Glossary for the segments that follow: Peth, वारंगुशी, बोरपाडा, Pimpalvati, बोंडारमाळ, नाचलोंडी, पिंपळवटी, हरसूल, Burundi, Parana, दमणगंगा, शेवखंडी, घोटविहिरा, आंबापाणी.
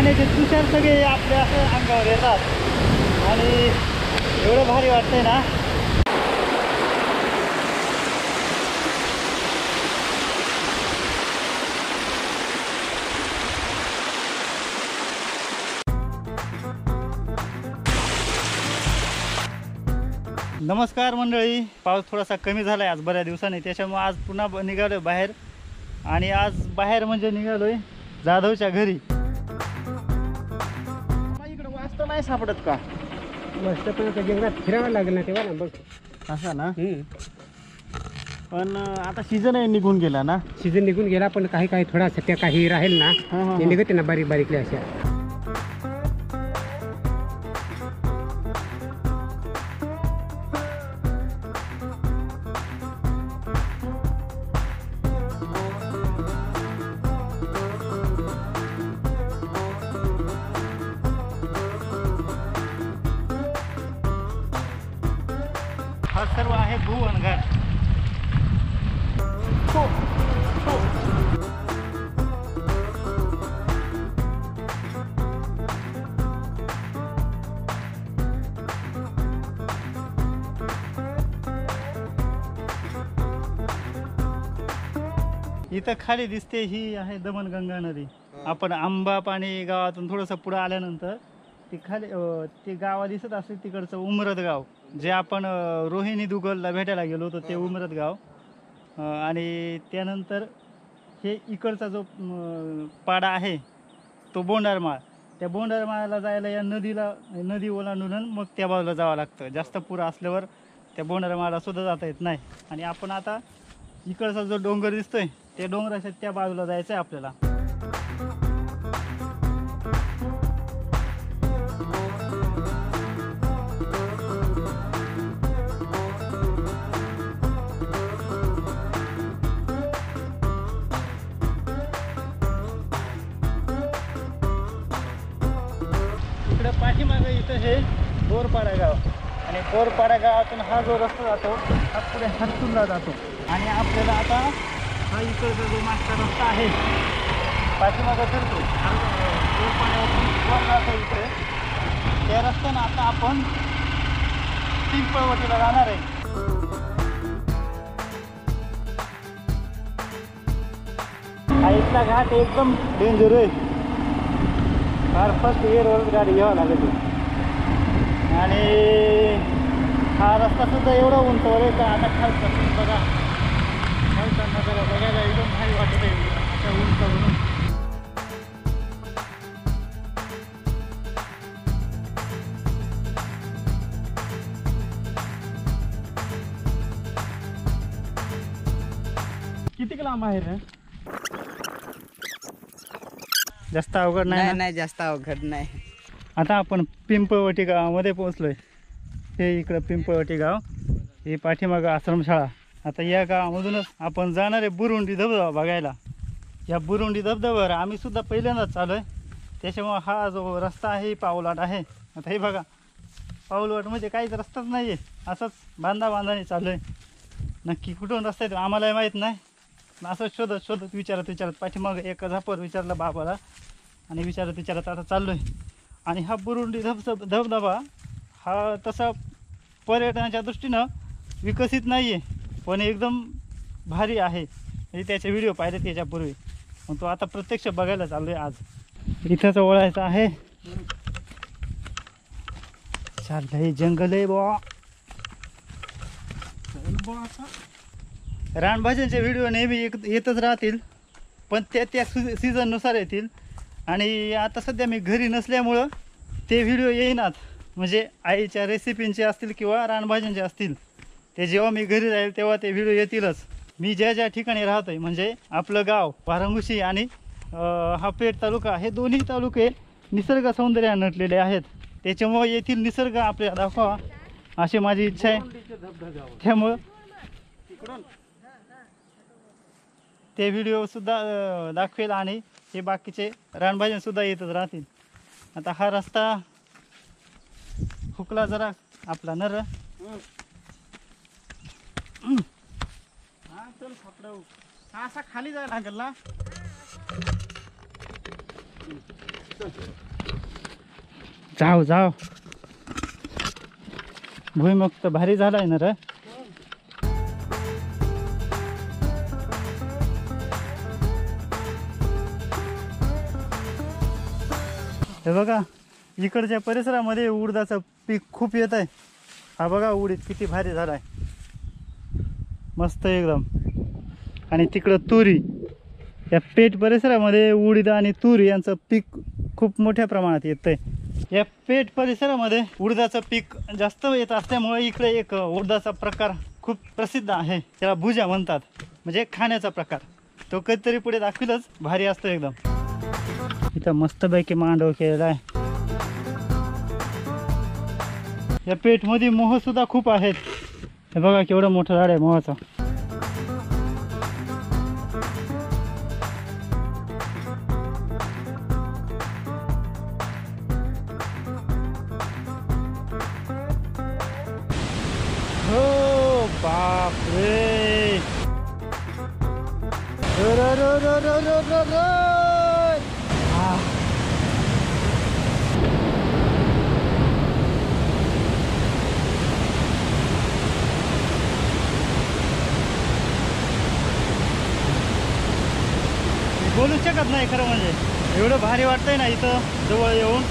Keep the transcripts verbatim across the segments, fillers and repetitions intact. पाण्याचे तुषार सगळे आपले असे अंगावर येतात आणि एवढं भारी वाटतंय ना। नमस्कार मंडळी, पाऊस थोडासा कमी झालाय आज बऱ्याच दिवसांनी, त्याच्यामुळे आज पुन्हा निघालोय बाहेर। आणि आज बाहेर म्हणजे निघालोय जाधवच्या घरी। इकडे वास्त नाही सापडत का? मस्त पण जंगलात फिरावं लागेल ना तेव्हा ना बघ असा ना। पण आता सीझन आहे निघून गेला ना, सीझन निघून गेला पण काही काही थोडा सत्या काही राहील ना, ते निघते ना बारीक बारीकले अशा। हा सर्व आहे भुवन घाट। इथं खाली दिसते ही आहे दमणगंगा नदी। आपण आंबा पाणी गावातून थोडंसं पुढे आल्यानंतर ती खाली ते गाव दिसत असते, तिकडचं उमरत गाव जे आपण रोहिणी दुगलला भेटायला गेलो होतो ते उमरत गाव। आणि त्यानंतर हे इकडचा जो पाडा आहे तो बोंडारमाळ, त्या बोंडारमाळाला जायला या नदीला नदी ओलांडून मग त्या बाजूला जावं लागतं। जास्त पूर असल्यावर त्या बोंडारमाळाला सुद्धा जाता येत नाही। आणि आपण आता इकडचा जो डोंगर दिसतोय त्या डोंगराच्या त्या बाजूला जायचं आहे आपल्याला। पाठीमागे इथं हे बोरपाडा गाव आणि बोरपाडा गावातून हा जो रस्ता जातो हा पुढे हरसूलला जातो। आणि आपल्याला आता हा इकडचा जो मागचा रस्ता आहे पाठीमागं करतो बोरपाड्यावरून वर जातो इकडे, त्या रस्त्यानं आता आपण पिंपळवटीला जाणार आहे। हा इथला घाट एकदम डेंजर आहे, फार फर्स्ट इयरवरच गाडी घ्यावं लागेल। आणि हा रस्तासुद्धा एवढा उंचवर आहे का आता खालचा बघा, खालचा नजारा बघायला एकदम भारी वाटत आहे अशा उंचावरून। किती लांब आहे रे? जास्त अवघड नाही नाही जास्त अवघड नाही। आता आपण पिंपळवटी गावामध्ये पोहोचलोय। हे इकडं पिंपळवटी गाव, हे पाठीमागं आश्रमशाळा। आता या गावामधूनच आपण जाणार आहे बुरुंडी धबधबा बघायला। या बुरुंडी धबधब्यावर आम्ही सुद्धा पहिल्यांदाच चालू आहे, त्याच्यामुळे हा जो रस्ता आहे पाऊलवाट आहे। आता हे बघा पाऊलवाट म्हणजे काहीच रस्ताच नाही आहे, असंच बांधा बांधाने चालू आहे। नक्की कुठून रस्ता आहे आम्हालाही माहीत नाही, असं शोधत शोधत विचारत विचारत पाठीमागं एका झापावर विचारलं बाबाला आणि विचारत विचारत आता चाललो आहे। आणि हा बुरुंडी धब धबधबा हा तसा पर्यटनाच्या दृष्टीनं विकसित नाही आहे पण एकदम भारी आहे। म्हणजे त्याचे व्हिडिओ पाहिले त्याच्यापूर्वी, पण तो आता प्रत्यक्ष बघायला चाललो आहे आज। इथंच ओळायचं आहे, चाललंय जंगल आहे बा। रानभाज्यांचे व्हिडिओ नेहमी येतच राहतील पण त्या त्या सीझननुसार येतील। आणि आता सध्या मी घरी नसल्यामुळं ते व्हिडिओ येईनात, म्हणजे आईच्या रेसिपींचे असतील किंवा रानभाज्यांचे असतील, ते जेव्हा मी घरी राहील तेव्हा ते व्हिडिओ येतीलच। मी ज्या ज्या ठिकाणी राहतोय म्हणजे आपलं गाव वारंगुशी आणि हा पेठ तालुका, हे दोन्ही तालुके निसर्ग सौंदर्याने नटलेले आहेत, त्याच्यामुळे येथील निसर्ग आपल्याला दाखवा अशी माझी इच्छा आहे। त्यामुळं ते व्हिडिओ सुद्धा दाखवेल आणि हे बाकीचे रानभाज्यांसुद्धा येतच राहतील। आता हा रस्ता हुकला जरा आपला नर असा खाली जायला लागला। जाओ जाओ, भुईमुग तर भारी झालाय ना रे. हे बघा इकडच्या परिसरामध्ये उडदाचं पीक खूप येत आहे. हा बघा उडीद किती भारी झालाय, मस्त एकदम. आणि तिकडे तुरी, या पेठ परिसरामध्ये उडीद आणि तुरी यांचं पीक खूप मोठ्या प्रमाणात येतंय. या पेठ परिसरामध्ये उडदाचं पीक जास्त येत असल्यामुळे इकडे एक उडदाचा प्रकार खूप प्रसिद्ध आहे, त्याला भुजा म्हणतात, म्हणजे खाण्याचा प्रकार. तो कधीतरी पुढे दाखवीलच, भारी असतो एकदम. इथं मस्तपैकी मांडव केलेला आहे. या पेठमध्ये मोह सुद्धा खूप आहेत. हे बघा केवढं मोठं झाड आहे मोहाचं. हो बापरे, रो रो रो रो रो रो रो रो. बोलू शकत नाही खरं म्हणजे, एवढं भारी वाटतंय ना इथं जवळ येऊन.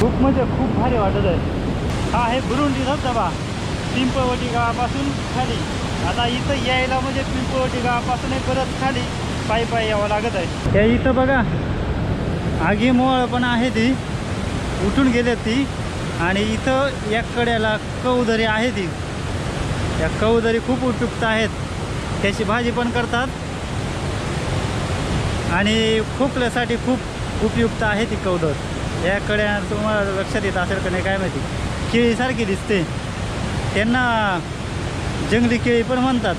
खूप म्हणजे खूप भारी वाटत आहे. हा आहे बुरुंडी धबधबा, पिंपळवटी गावापासून खाली. आता इथं यायला म्हणजे पिंपळवटी गावापासून परत खाली पायी पायी यावं लागत आहे. त्या इथं बघा आगी मोळ पण आहे, ती उठून गेले ती. आणि इथं या कड्याला कौदरी आहे ती, या कौदरी खूप उपयुक्त आहेत. त्याची भाजी पण करतात आणि खोकल्यासाठी खूप उपयुक्त आहे ती कौदर. या कड्या तुम्हाला लक्षात येत असेल का नाही काय माहिती, केळीसारखी दिसते. त्यांना जंगली केळी पण म्हणतात.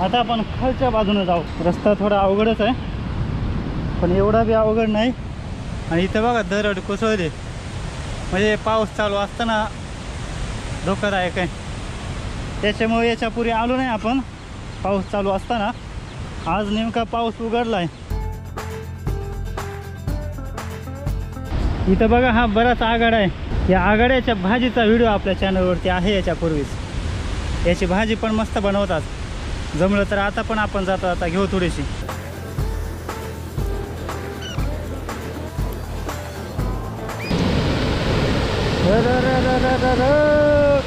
आता आपण खालच्या बाजूने जाऊ. रस्ता थोडा अवघडच आहे, पण एवढा बी अवघड नाही. आणि इथं बघा दरड कोसळले, म्हणजे पाऊस चालू असताना धोकादायक आहे. त्याच्यामुळे याच्यापुढे आलो नाही आपण पाऊस चालू असताना. आज नेमका पाऊस उघडलाय. इथं बघा हा बराच आघाड आहे. या आघाड्याच्या भाजीचा व्हिडिओ आपल्या चॅनलवरती आहे याच्यापूर्वीच. याची भाजी पण मस्त बनवतात. जमलं तर आता पण आपण जाता जाता घेऊ थोडीशी.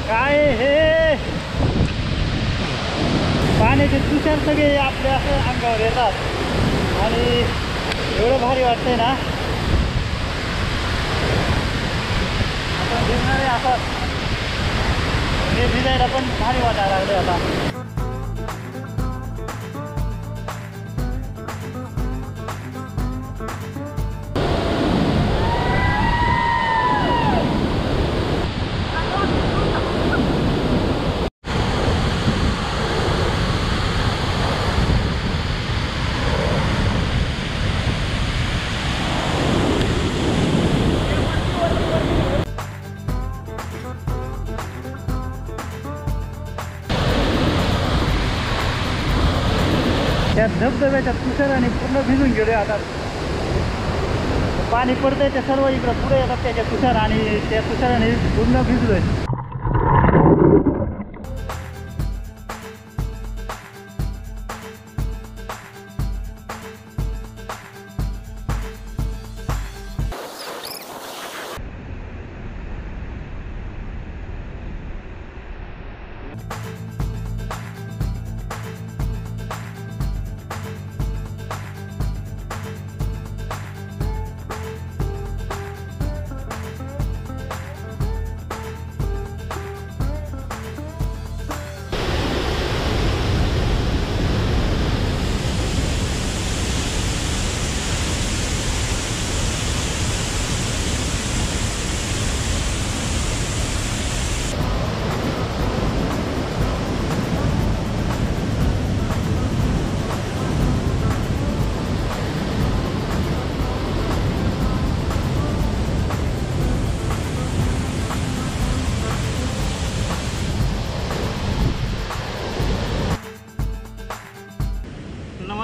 काय हे पाण्याचे तुषार सगळे आपल्या असं अंगावर येतात आणि एवढं भारी वाटतंय ना. आपण भिजणारे असतात, हे भिजायला पण भारी वाटायला लागले आता. त्या धबधब्याच्या तुषाराने पूर्ण भिजून गेले आता. पाणी पडतंय ते सर्व इकडं पुढे येतात त्याच्या तुषार, आणि त्या तुषाराने पूर्ण भिजलोय.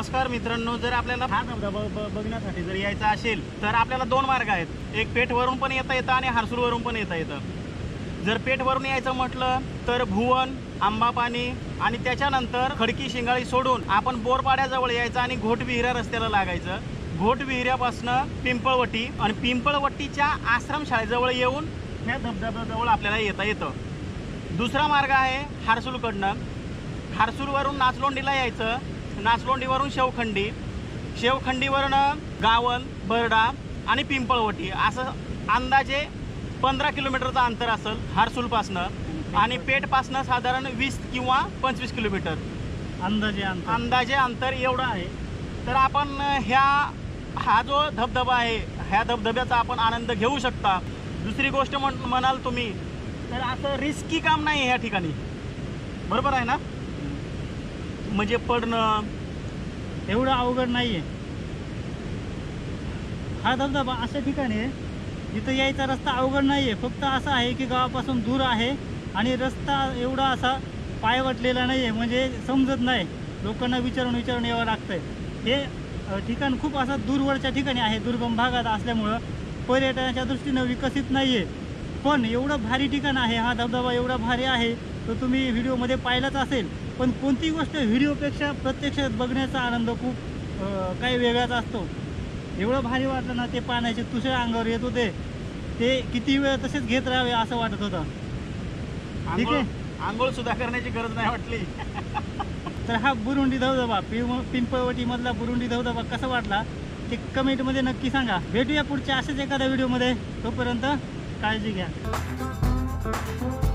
नमस्कार मित्रांनो, जर आपल्याला हा धबधबा बघण्यासाठी जर यायचं असेल तर आपल्याला दोन मार्ग आहेत। एक पेठ वरून पण येता येतं आणि हरसूल वरून पण येता येतं। जर पेठ वरून यायचं म्हटलं तर भुवन, आंबापाणी आणि त्याच्यानंतर खडकी शिंगाळी सोडून आपण बोरपाड्याजवळ यायचं आणि घोटविहिरा रस्त्याला लागायचं। घोटविहिऱ्यापासून पिंपळवटी आणि पिंपळवटीच्या आश्रमशाळेजवळ येऊन या धबधब्याजवळ आपल्याला येता येतं। दुसरा मार्ग आहे हरसूलकडनं। हरसूलवरून नाचलोंडीला यायचं, नाचलोंडीवरून शेवखंडी, शेवखंडीवरून गावन, बरडा आणि पिंपळवटी असं अंदाजे पंधरा किलोमीटरचं अंतर असेल हरसूलपासनं, आणि पेठपासनं साधारण वीस किंवा पंचवीस किलोमीटर अंदाजे अंतर अंदाजे अंतर एवढं आहे। तर आपण ह्या हा जो धबधबा आहे ह्या धबधब्याचा आपण आनंद घेऊ शकता। दुसरी गोष्ट म्हणाल तुम्ही तर असं रिस्की काम नाही ह्या ठिकाणी, बरोबर आहे ना? म्हणजे पडणं एवढं अवघड नाही आहे। हा धबधबा अशा ठिकाणी इथं यायचा रस्ता अवघड नाही आहे, फक्त असं आहे की गावापासून दूर आहे आणि रस्ता एवढा असा पायवटलेला नाही आहे, म्हणजे समजत नाही, लोकांना विचारून विचारून यावं लागतंय। हे ठिकाण खूप असं दूरवरच्या ठिकाणी आहे, दुर्गम भागात असल्यामुळं पर्यटनाच्या दृष्टीनं विकसित नाही आहे, पण एवढं भारी ठिकाण आहे। हा धबधबा एवढा भारी आहे तो तुम्ही व्हिडिओमध्ये पाहिलाच असेल, पण कोणती गोष्ट व्हिडिओपेक्षा प्रत्यक्षात बघण्याचा आनंद खूप काही वेगळाच असतो। एवढं भारी वाटलं ना, ते पाण्याचे तुषार अंगावर येत होते, ते किती वेळ तसेच घेत राहावे असं वाटत होतं। ठीक आहे, आंघोळ सुद्धा करण्याची गरज नाही वाटली। तर हा बुरुंडी धबधबा, पिंपळवटीमधला बुरुंडी धबधबा कसा वाटला ते कमेंटमध्ये नक्की सांगा। भेटूया पुढच्या अशाच एखाद्या व्हिडिओमध्ये, तोपर्यंत काळजी घ्या।